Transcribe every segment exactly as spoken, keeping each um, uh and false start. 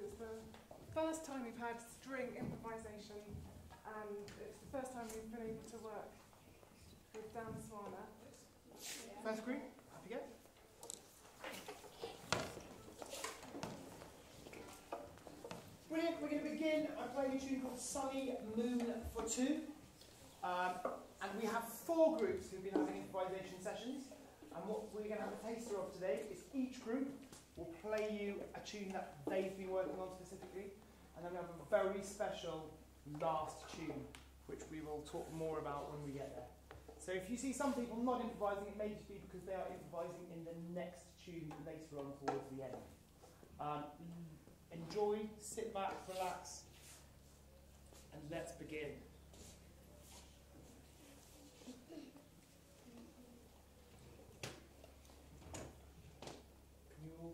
it was the first time we've had string improvisation, and it's the first time we've been able to work with Dan Swana. Yeah. First group, up you go. Brilliant, we're going to begin. I play a tune called Sunny Moon for Two. Um, and we have four groups who've been having improvisation sessions. And what we're going to have a taster of today is each group will play you a tune that they've been working on specifically. And then we have a very special last tune, which we will talk more about when we get there. So if you see some people not improvising, it may just be because they are improvising in the next tune later on towards the end. Um, enjoy, sit back, relax, and let's begin.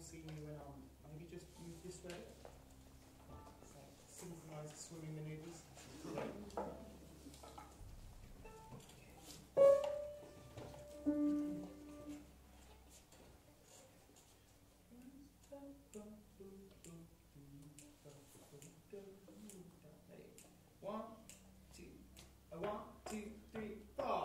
See me when I'm maybe just move this way. So, synchronized swimming maneuvers. One, two, a one, two, three, four.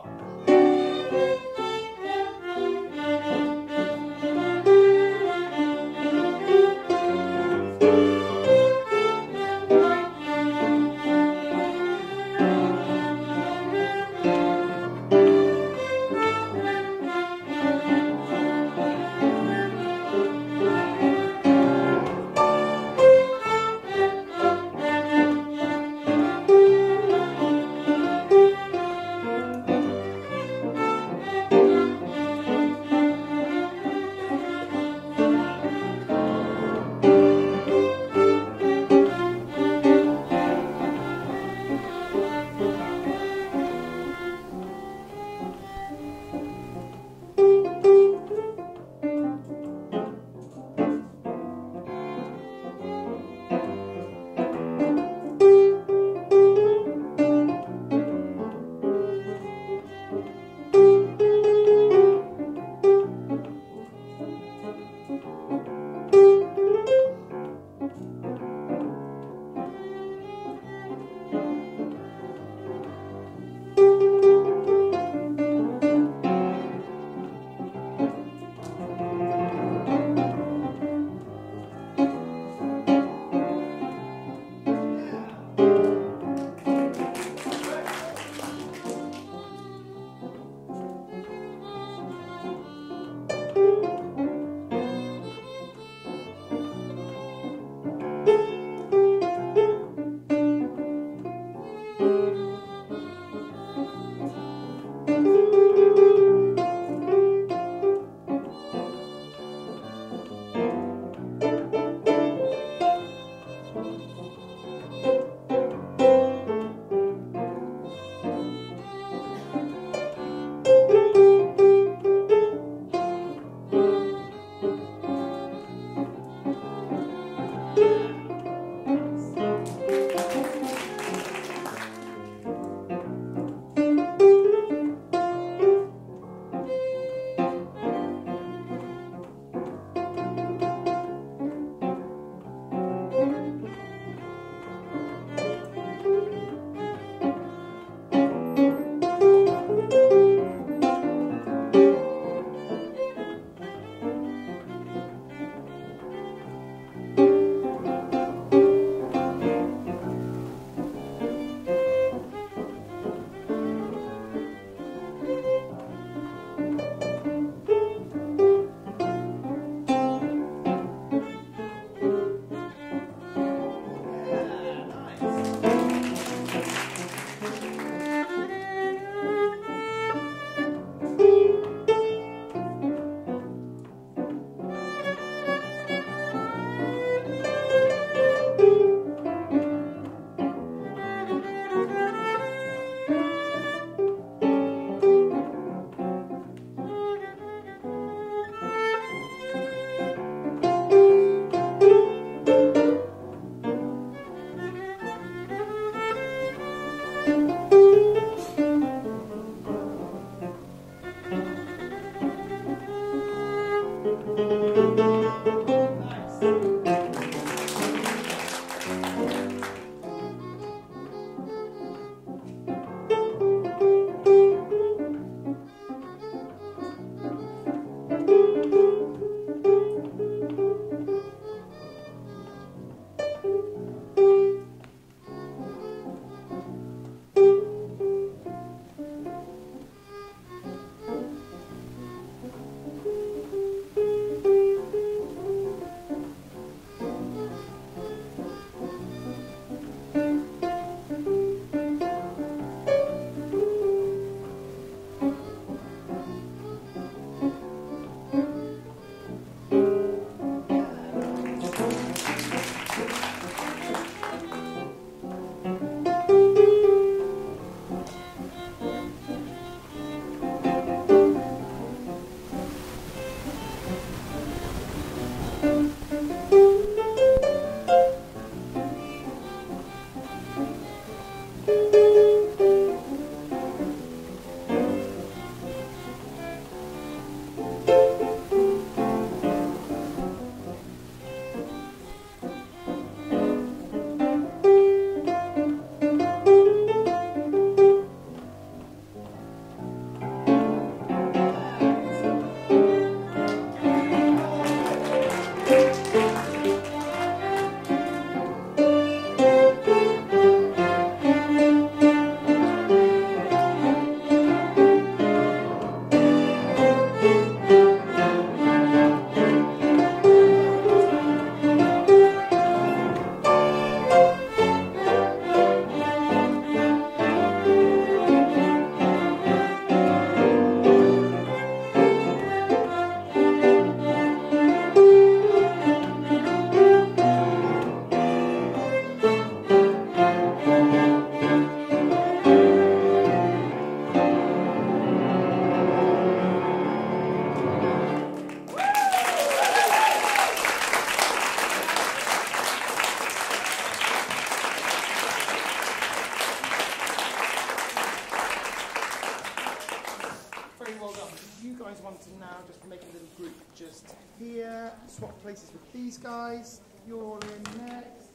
places with these guys. You're in next.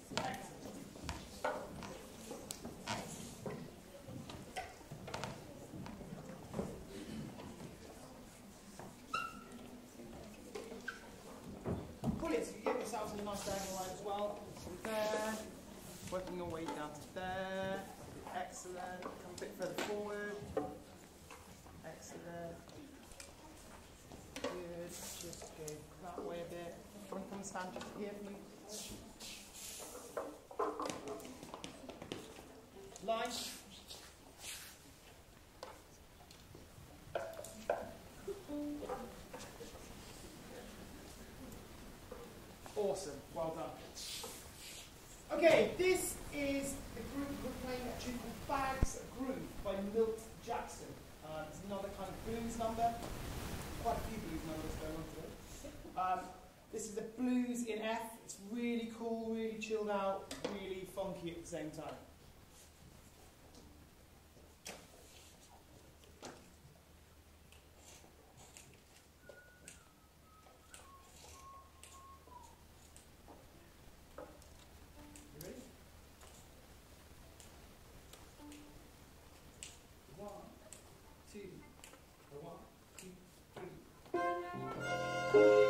Brilliant, so you get yourselves a nice diagonal line as well. From there, working your way down to there. Excellent. Come a bit further forward. Excellent. Good. Just go that way a bit. Come and come and stand just here for me. Line. Awesome. Well done. Okay, this is a group who are playing a tune called Bags Groove by Milt Jackson. Uh, it's another kind of blues number. Quite a few blues numbers going on to it. Um, this is a blues in F. It's really cool, really chilled out, really funky at the same time. Thank you.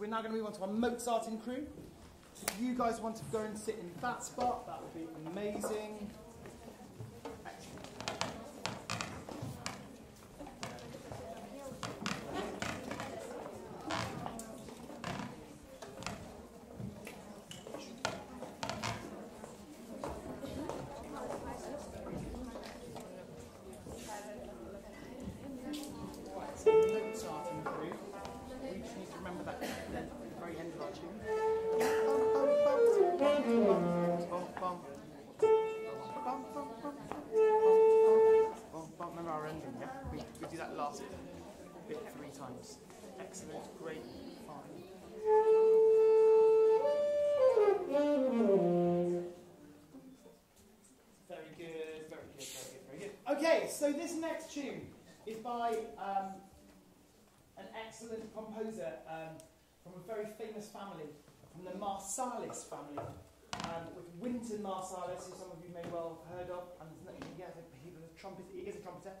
We're now going to move on to our Mozarting crew. If you guys want to go and sit in that spot, that would be amazing. So this next tune is by um, an excellent composer um, from a very famous family, from the Marsalis family, um, with Wynton Marsalis, who some of you may well have heard of, and yeah, he, was a trumpet, he is a trumpeter,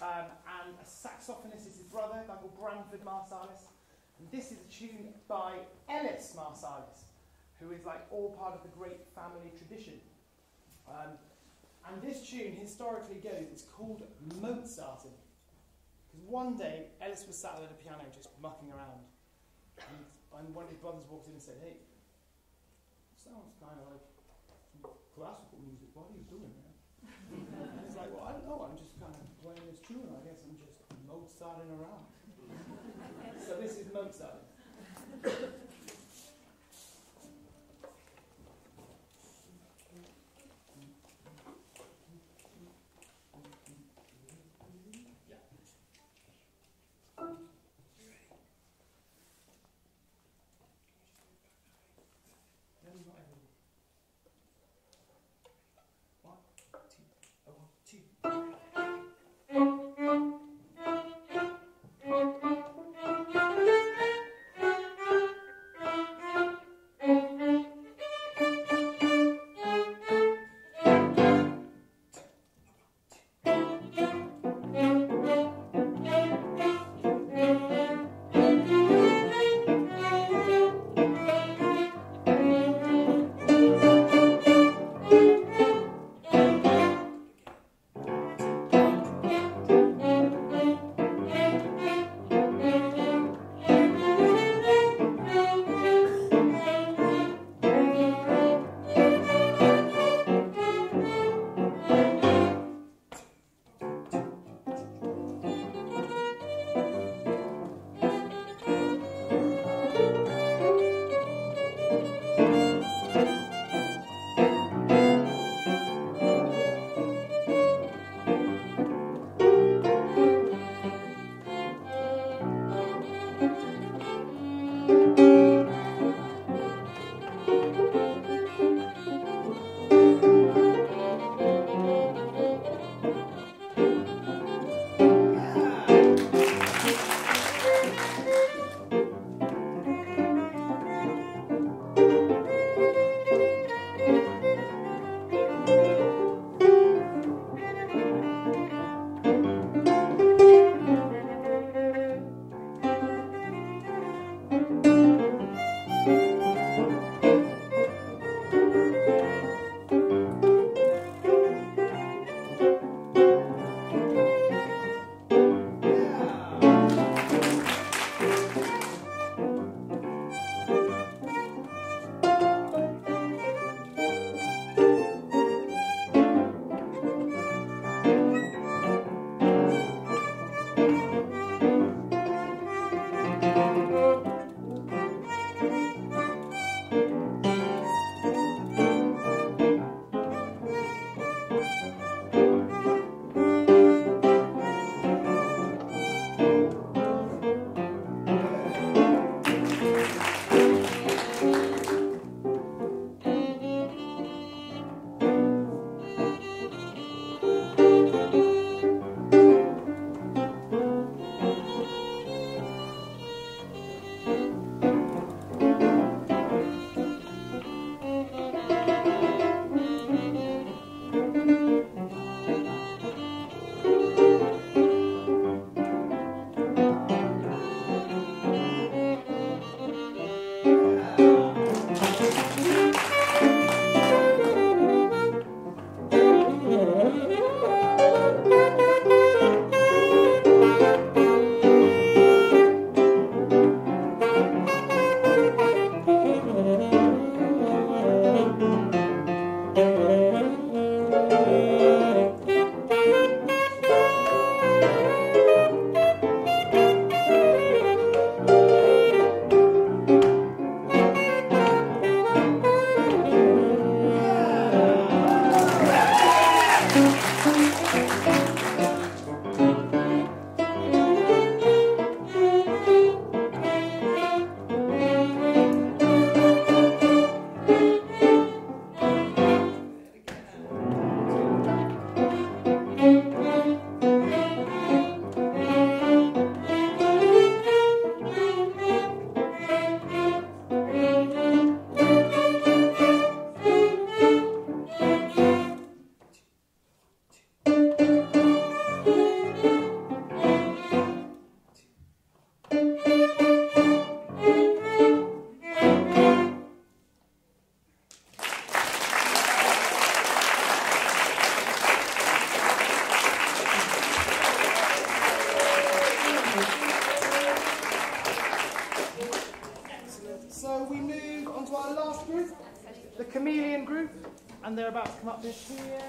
um, and a saxophonist is his brother, a guy called Branford Marsalis, and this is a tune by Ellis Marsalis, who is like all part of the great family tradition. Um, And this tune historically goes, it's called Mozarting. Because one day, Ellis was sat at a piano just mucking around. And one of his brothers walked in and said, "Hey, sounds kind of like classical music. What are you doing, man?" And he's like, "Well, I don't know, I'm just kind of playing this tune. I guess I'm just Mozarting around." So this is Mozarting. about to come up this here.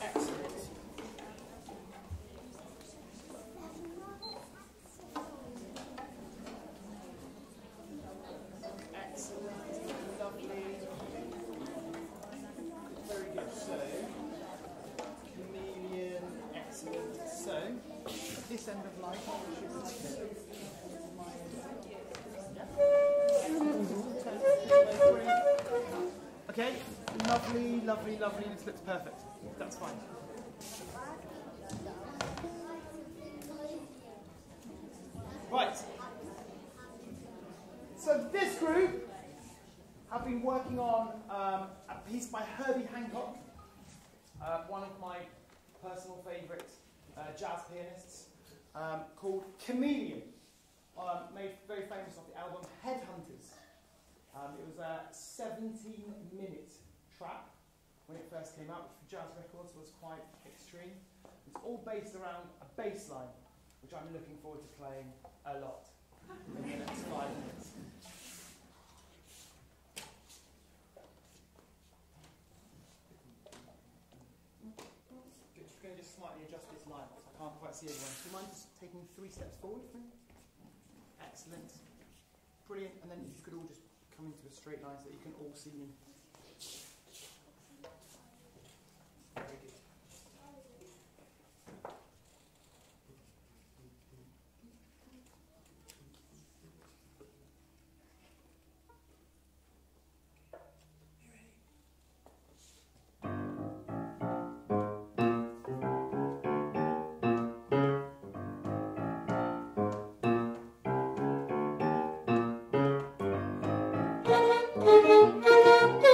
Excellent. Excellent. Lovely. Very good. So, Chameleon. Excellent. So, this end of life, okay, lovely, lovely, lovely, this looks perfect. That's fine. Right. So this group have been working on um, a piece by Herbie Hancock, uh, one of my personal favourite uh, jazz pianists, um, called Chameleon, um, made very famous off the album Headhunters. Um, it was a seventeen minute track when it first came out, which for jazz records was quite extreme. It's all based around a bass line, which I'm looking forward to playing a lot in the next five minutes. Just going to just slightly adjust this line, because I can't quite see everyone. Do you mind just taking three steps forward for me? Excellent. Brilliant. And then if you could all just into a straight line so that you can all see me. Very good. Thank you.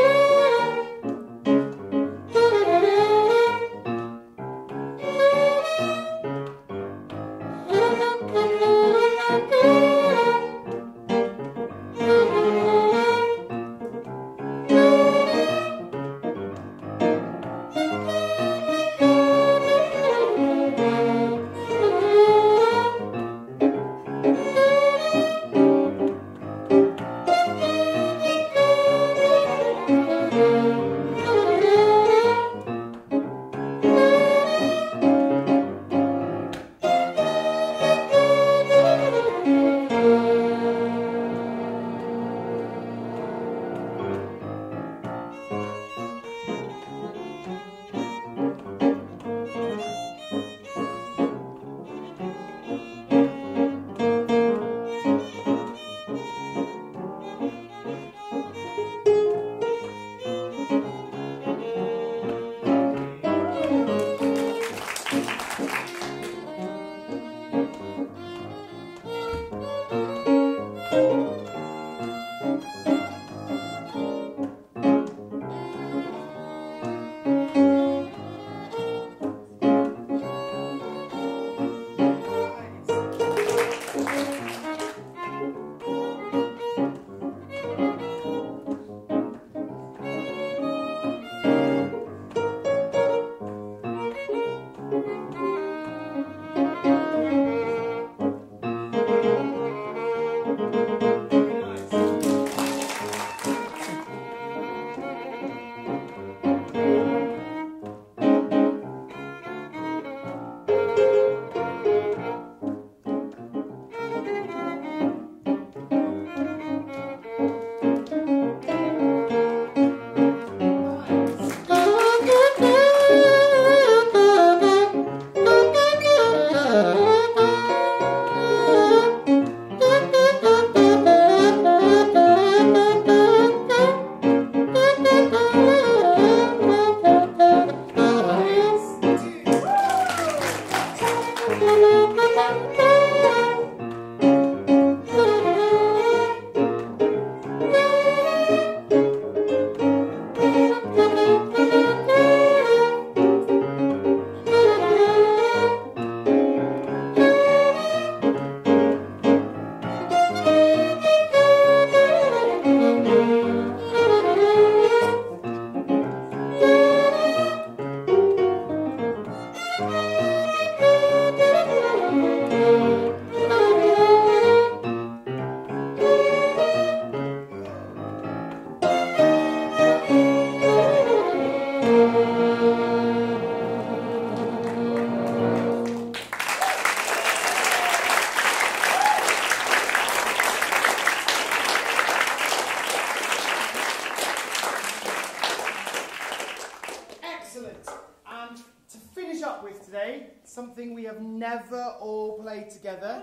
Excellent. And to finish up with today, something we have never all played together.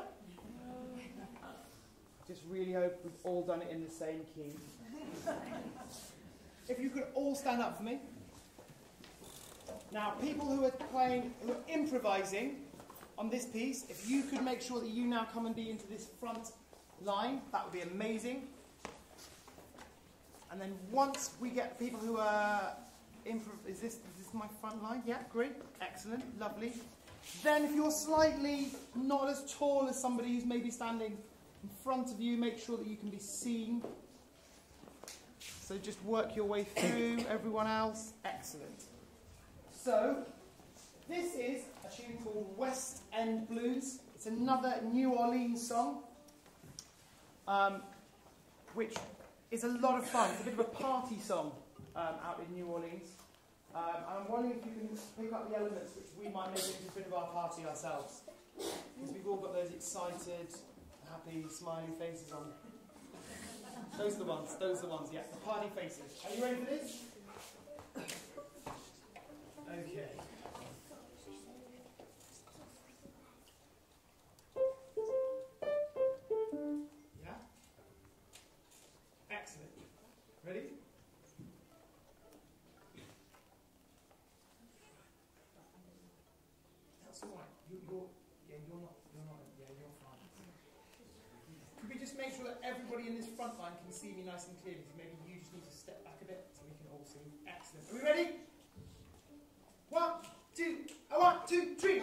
Just really hope we've all done it in the same key. If you could all stand up for me. Now, people who are playing, who are improvising on this piece, if you could make sure that you now come and be into this front line, that would be amazing. And then once we get people who are improv, is this, is this my front line? Yeah, great, excellent, lovely. Then if you're slightly not as tall as somebody who's maybe standing in front of you, make sure that you can be seen. So just work your way through everyone else. Excellent. So this is a tune called West End Blues. It's another New Orleans song, um, which is a lot of fun. It's a bit of a party song um, out in New Orleans. Um, and I'm wondering if you can pick up the elements which we might make into a bit of our party ourselves. Because we've all got those excited, happy, smiling faces on. Those are the ones, those are the ones, yeah, the party faces. Are you ready for this? Okay. Yeah? Excellent. Ready? That's all right. You, you're, yeah, you're not, you're not, yeah, you're fine. Could we just make sure that everybody in this front line can see me nice and clearly? Maybe you just need to step back a bit so we can all see. Excellent. Are we ready? One, two, oh, one, two, three.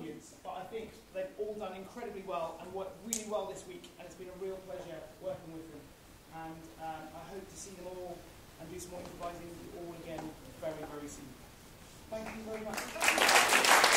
brilliance, but I think they've all done incredibly well and worked really well this week, and it's been a real pleasure working with them. And um, I hope to see them all and do some more improvising with you all again very, very soon. Thank you very much.